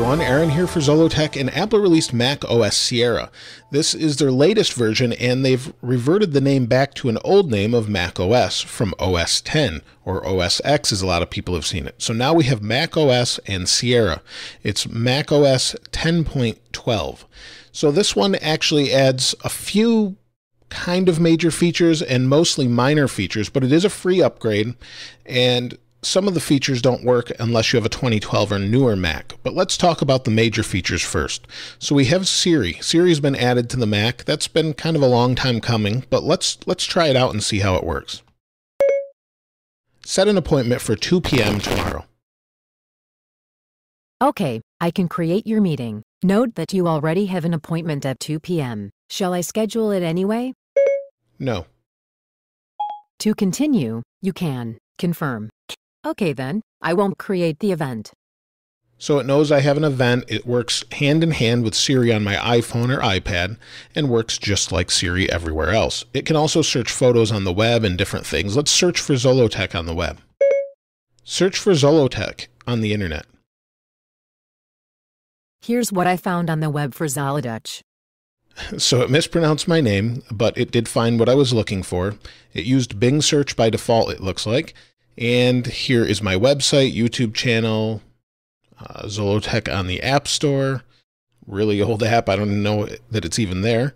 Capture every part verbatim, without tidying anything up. everyone, Aaron here for Zolotech, and Apple released Mac O S Sierra. This is their latest version, and they've reverted the name back to an old name of Mac O S from O S ten, or O S X as a lot of people have seen it. So now we have Mac O S and Sierra. It's Mac O S ten point twelve. So this one actually adds a few kind of major features and mostly minor features, but it is a free upgrade, and some of the features don't work unless you have a twenty twelve or newer Mac, but let's talk about the major features first. So we have Siri. Siri's been added to the Mac. That's been kind of a long time coming, but let's let's try it out and see how it works. Set an appointment for two P M tomorrow. Okay, I can create your meeting. Note that you already have an appointment at two P M Shall I schedule it anyway? No. To continue, you can confirm. Okay then, I won't create the event. So it knows I have an event. It works hand in hand with Siri on my iPhone or iPad and works just like Siri everywhere else. It can also search photos on the web and different things. Let's search for Zolotech on the web. Search for Zolotech on the internet. Here's what I found on the web for Zolotech. So it mispronounced my name, but it did find what I was looking for. It used Bing search by default, it looks like. And here is my website, YouTube channel, uh, Zolotech on the App Store, really old app. I don't know that it's even there.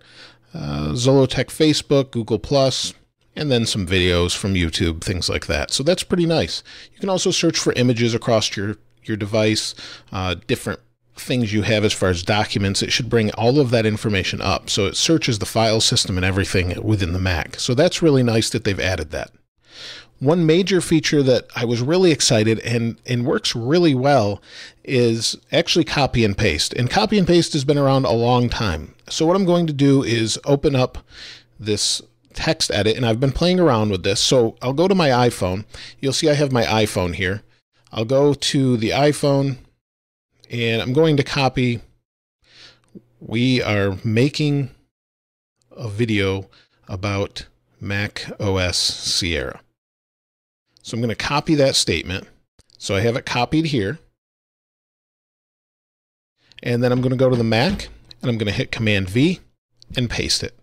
Uh, Zolotech Facebook, Google Plus, and then some videos from YouTube, things like that. So that's pretty nice. You can also search for images across your, your device, uh, different things you have as far as documents. It should bring all of that information up. So it searches the file system and everything within the Mac. So that's really nice that they've added that. One major feature that I was really excited and, and works really well is actually copy and paste. And copy and paste has been around a long time. So what I'm going to do is open up this text edit, and I've been playing around with this. So I'll go to my iPhone. You'll see I have my iPhone here. I'll go to the iPhone, and I'm going to copy. We are making a video about Mac O S Sierra. So I'm going to copy that statement. So I have it copied here. And then I'm going to go to the Mac and I'm going to hit Command V and paste it.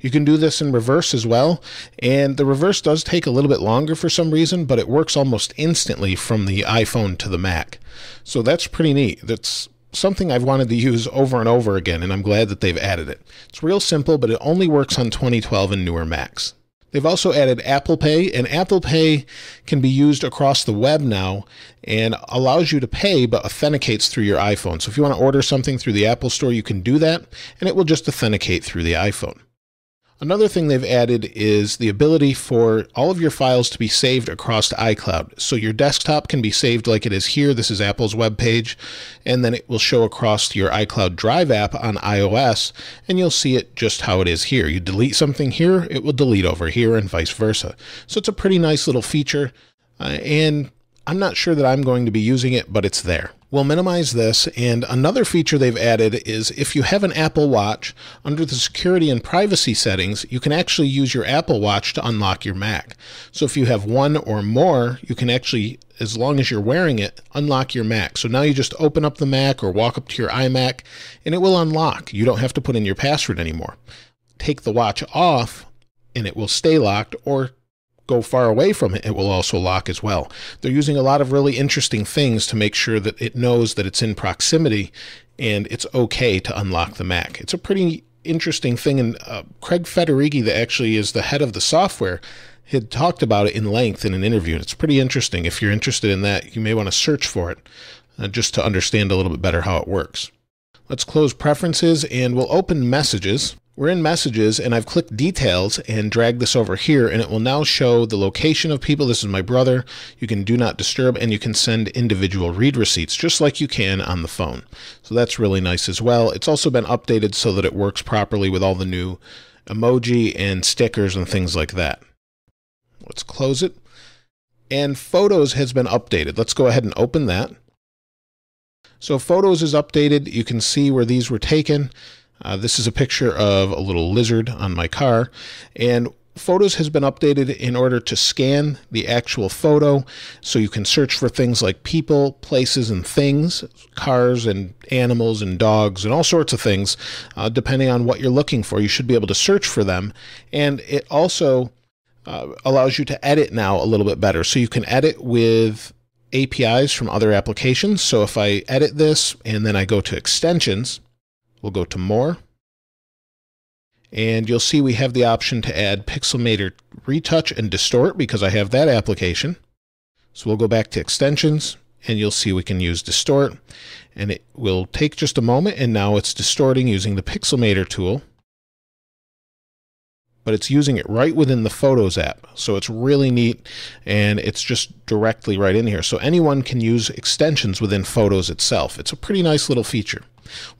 You can do this in reverse as well. And the reverse does take a little bit longer for some reason, but it works almost instantly from the iPhone to the Mac. So that's pretty neat. That's something I've wanted to use over and over again, and I'm glad that they've added it. It's real simple, but it only works on twenty twelve and newer Macs. They've also added Apple Pay, and Apple Pay can be used across the web now and allows you to pay but authenticates through your iPhone. So if you want to order something through the Apple Store, you can do that, and it will just authenticate through the iPhone. Another thing they've added is the ability for all of your files to be saved across to iCloud. So your desktop can be saved like it is here. This is Apple's web page, and then it will show across to your iCloud Drive app on iOS, and you'll see it just how it is here. You delete something here, it will delete over here, and vice versa. So it's a pretty nice little feature, uh, and I'm not sure that I'm going to be using it, but it's there. We'll minimize this, and another feature they've added is if you have an Apple Watch, under the security and privacy settings, you can actually use your Apple Watch to unlock your Mac. So if you have one or more, you can actually, as long as you're wearing it, unlock your Mac. So now you just open up the Mac or walk up to your iMac, and it will unlock. You don't have to put in your password anymore. Take the watch off, and it will stay locked, or go far away from it, it will also lock as well. They're using a lot of really interesting things to make sure that it knows that it's in proximity and it's okay to unlock the Mac. It's a pretty interesting thing, and uh, Craig Federighi, that actually is the head of the software, had talked about it in length in an interview. It's pretty interesting. If you're interested in that, you may want to search for it uh, just to understand a little bit better how it works. Let's close Preferences, and we'll open Messages. We're in Messages, and I've clicked Details and dragged this over here, and it will now show the location of people. This is my brother. You can do not disturb, and you can send individual read receipts just like you can on the phone. So that's really nice as well. It's also been updated so that it works properly with all the new emoji and stickers and things like that. Let's close it. And Photos has been updated. Let's go ahead and open that. So Photos is updated. You can see where these were taken. Uh, this is a picture of a little lizard on my car, and Photos has been updated in order to scan the actual photo, so you can search for things like people, places, and things, cars and animals and dogs and all sorts of things, uh, depending on what you're looking for. You should be able to search for them. And it also uh, allows you to edit now a little bit better. So you can edit with A P Is from other applications. So if I edit this and then I go to extensions, we'll go to more. And you'll see we have the option to add Pixelmator Retouch and Distort because I have that application. So we'll go back to Extensions, and you'll see we can use Distort. And it will take just a moment, and now it's distorting using the Pixelmator tool. But it's using it right within the Photos app. So it's really neat, and it's just directly right in here. So anyone can use extensions within Photos itself. It's a pretty nice little feature.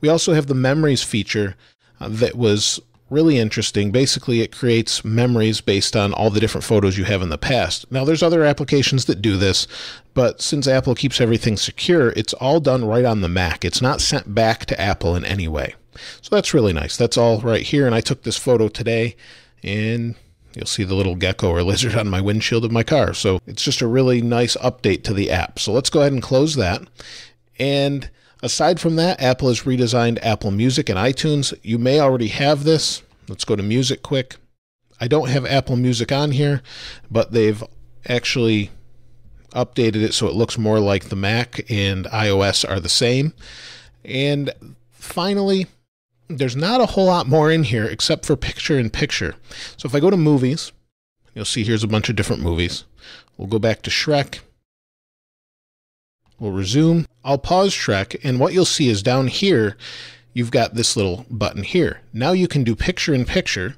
We also have the Memories feature uh, that was really interesting. Basically, it creates memories based on all the different photos you have in the past. Now, there's other applications that do this, but since Apple keeps everything secure, it's all done right on the Mac. It's not sent back to Apple in any way. So that's really nice. That's all right here. And I took this photo today, and you'll see the little gecko or lizard on my windshield of my car. So it's just a really nice update to the app. So let's go ahead and close that. And aside from that, Apple has redesigned Apple Music and iTunes. You may already have this. Let's go to Music quick. I don't have Apple Music on here, but they've actually updated it so it looks more like the Mac and iOS are the same. And finally, there's not a whole lot more in here except for picture-in-picture. So if I go to Movies, you'll see here's a bunch of different movies. We'll go back to Shrek. We'll resume. I'll pause Shrek, and what you'll see is down here, you've got this little button here. Now you can do picture in picture.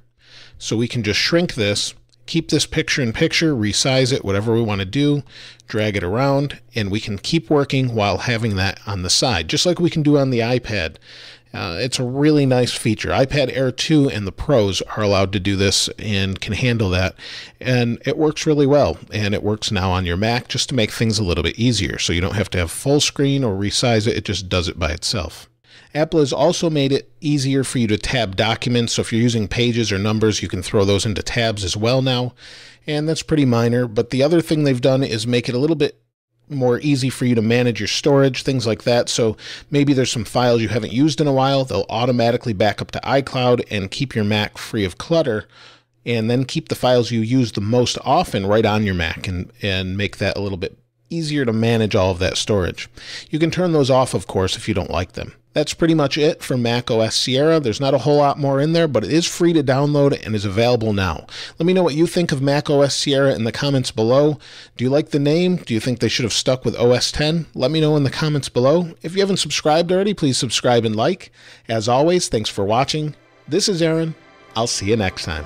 So we can just shrink this, keep this picture in picture, resize it, whatever we want to do, drag it around, and we can keep working while having that on the side, just like we can do on the iPad. Uh, it's a really nice feature. iPad Air two and the Pros are allowed to do this and can handle that. And it works really well. And it works now on your Mac just to make things a little bit easier. So you don't have to have full screen or resize it. It just does it by itself. Apple has also made it easier for you to tab documents. So if you're using pages or numbers, you can throw those into tabs as well now. And that's pretty minor. But the other thing they've done is make it a little bit more easy for you to manage your storage, things like that. So maybe there's some files you haven't used in a while. They'll automatically back up to iCloud and keep your Mac free of clutter, and then keep the files you use the most often right on your Mac and, and make that a little bit easier to manage all of that storage. You can turn those off, of course, if you don't like them. That's pretty much it for Mac O S Sierra. There's not a whole lot more in there, but it is free to download and is available now. Let me know what you think of Mac O S Sierra in the comments below. Do you like the name? Do you think they should have stuck with O S ten? Let me know in the comments below. If you haven't subscribed already, please subscribe and like. As always, thanks for watching. This is Aaron. I'll see you next time.